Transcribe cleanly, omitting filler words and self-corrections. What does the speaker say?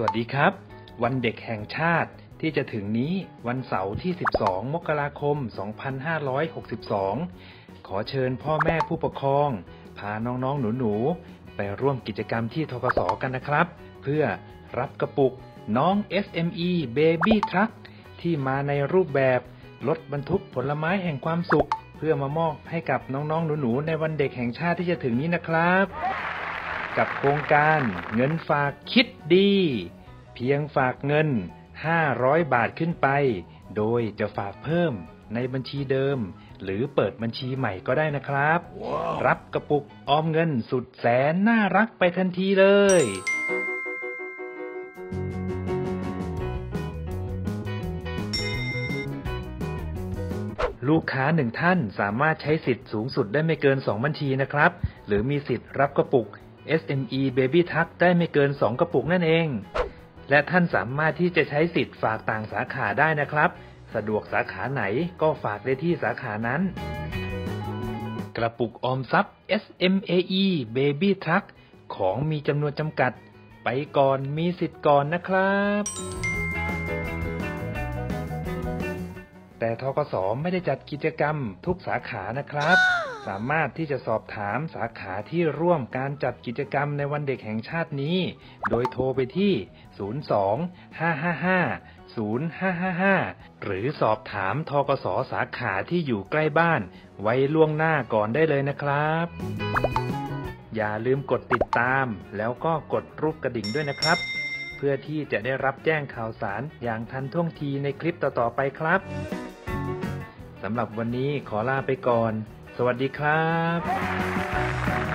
สวัสดีครับวันเด็กแห่งชาติที่จะถึงนี้วันเสาร์ที่12มกราคม2562ขอเชิญพ่อแม่ผู้ปกครองพาน้องๆหนูๆไปร่วมกิจกรรมที่ธกส.กันนะครับเพื่อรับกระปุกน้อง SME Baby Truck ที่มาในรูปแบบรถบรรทุกผลไม้แห่งความสุขเพื่อมามอบให้กับน้องๆหนูๆในวันเด็กแห่งชาติที่จะถึงนี้นะครับกับโครงการเงินฝากคิดดีเพียงฝากเงิน500บาทขึ้นไปโดยจะฝากเพิ่มในบัญชีเดิมหรือเปิดบัญชีใหม่ก็ได้นะครับ wow. รับกระปุกออมเงินสุดแสนน่ารักไปทันทีเลยลูกค้าหนึ่งท่านสามารถใช้สิทธิ์สูงสุดได้ไม่เกิน2บัญชีนะครับหรือมีสิทธิ์รับกระปุก SME Baby Truck ได้ไม่เกิน2กระปุกนั่นเองและท่านสามารถที่จะใช้สิทธิ์ฝากต่างสาขาได้นะครับสะดวกสาขาไหนก็ฝากได้ที่สาขานั้นกระปุกออมทรัพย์ SMAE Baby Truck ของมีจำนวนจำกัดไปก่อนมีสิทธิ์ก่อนนะครับแต่ธกส.ไม่ได้จัดกิจกรรมทุกสาขานะครับสามารถที่จะสอบถามสาขาที่ร่วมการจัดกิจกรรมในวันเด็กแห่งชาตินี้โดยโทรไปที่02 555 0555หรือสอบถามธกส.สาขาที่อยู่ใกล้บ้านไว้ล่วงหน้าก่อนได้เลยนะครับอย่าลืมกดติดตามแล้วก็กดรูปกระดิ่งด้วยนะครับเพื่อที่จะได้รับแจ้งข่าวสารอย่างทันท่วงทีในคลิปต่อๆไปครับสำหรับวันนี้ขอลาไปก่อนสวัสดีครับ